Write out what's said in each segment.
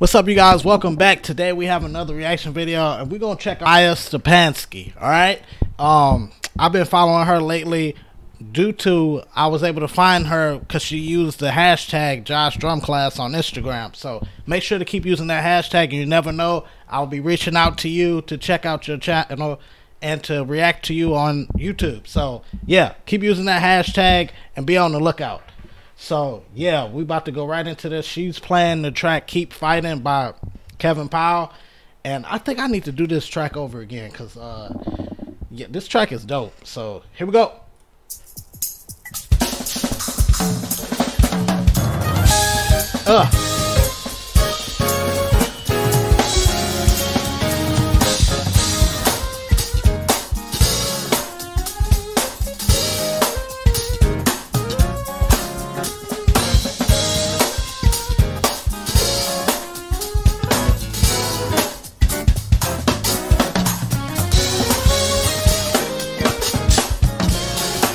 What's up, you guys? Welcome back. Today we have another reaction video, and we're gonna check out Maya Stepansky. All right, I've been following her lately due to I was able to find her because she used the hashtag Josh Drum Class on Instagram. So make sure to keep using that hashtag, and you never know, I'll be reaching out to you to check out your channel and to react to you on YouTube. So yeah, keep using that hashtag and be on the lookout. So yeah, we about to go right into this. She's playing the track "Keep Fighting" by Kevin Powell, and I think I need to do this track over again because yeah, this track is dope. So here we go.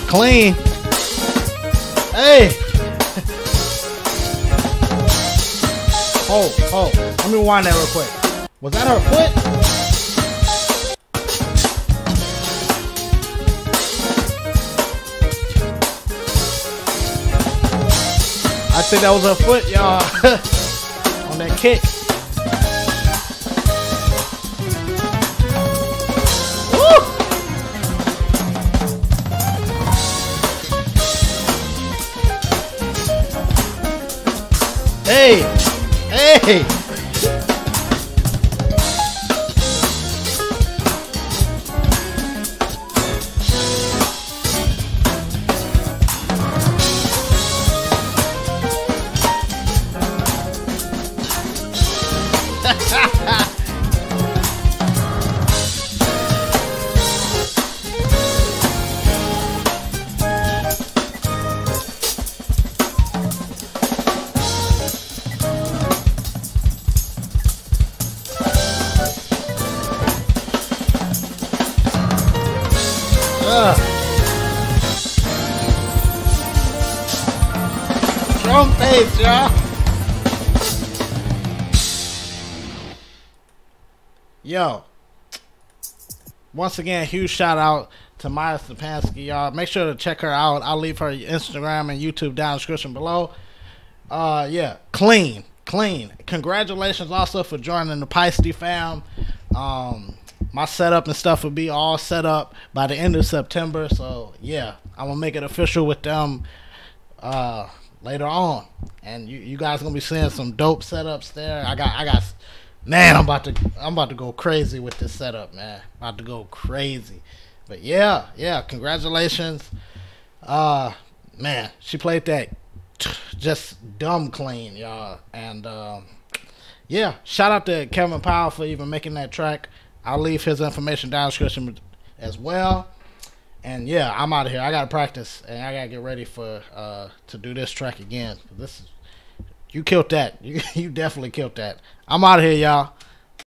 Clean. Hey. Hold. Let me rewind that real quick. Was that her foot? I think that was her foot, y'all. On that kick. Hey! Hey! Drum face, y'all. Yo. Once again, huge shout out to Maya Stepansky, y'all. Make sure to check her out. I'll leave her Instagram and YouTube down in the description below. Yeah, clean. Congratulations also for joining the Pisces fam. My setup and stuff will be all set up by the end of September. So yeah, I'm gonna make it official with them later on, and you guys gonna be seeing some dope setups there. I got, man, I'm about to go crazy with this setup, man. About to go crazy. But yeah, congratulations, man. She played that just dumb clean, y'all, and yeah, shout out to Kevin Powell for even making that track. I'll leave his information down in the description as well. And yeah, I'm out of here. I gotta practice and I gotta get ready for to do this track again. You killed that. You definitely killed that. I'm out of here, y'all.